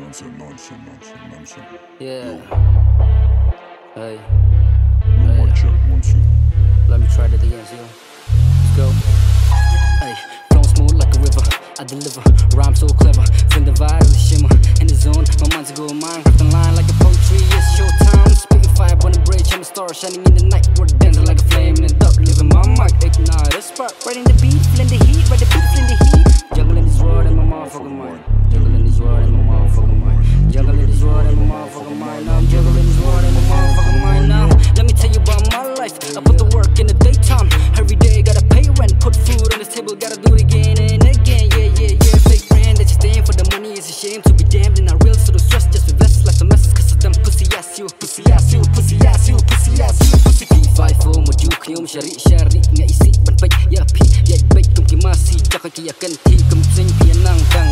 Nonsense. Yeah. Hey. Mic check, 1, 2. Let me try that again, so let's go. Hey, flow smooth like a river, I deliver, rhyme so clever, from the vibe, the shimmer, in the zone, my mind's a gold mine, crafting line like a poetry, it's showtime, spitting fire on the bridge, I'm a star shining in the night, we're dancing like a flame in the dark, living my mic, ignite a spark, right in the beat, feeling the heat, right the beat, feeling the heat, juggling this world in my motherfucking mind, juggling this world in my motherfucking mind, juggling this world in my motherfucking mind, now I'm juggling this world in my motherfucking mind, now let me tell you about my life, I put the work in the daytime, every day gotta pay rent, put food on this table, gotta do it again and again, yeah, fake brand that you stand for the money is a shame, to be damned and not real, so the stress just invest life's a mess, cause of them pussy ass you, pussy P5O, maju knium shari, nga isi, ban baik, ya pi, ya baik, kum kimasi, jaka kiyakan ti, kum sing, pianang, tang,